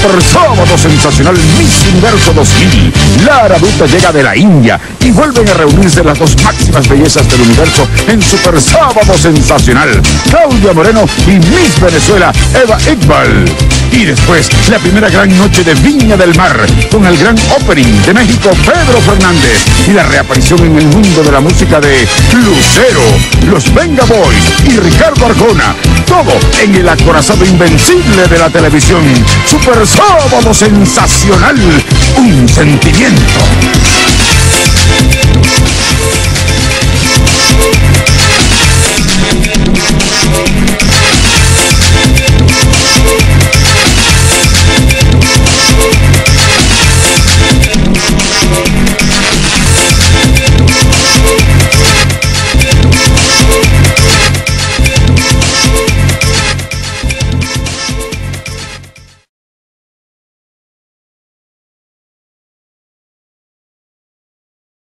Super Sábado Sensacional Miss Universo 2000. Lara Dutta llega de la India y vuelven a reunirse las dos máximas bellezas del universo en Super Sábado Sensacional. Claudia Moreno y Miss Venezuela, Eva Iqbal. Y después, la primera gran noche de Viña del Mar, con el gran opening de México, Pedro Fernández, y la reaparición en el mundo de la música de Lucero, los Venga Boys y Ricardo Arjona. Todo en el acorazado invencible de la televisión. Super Sábado Sensacional, un sentimiento.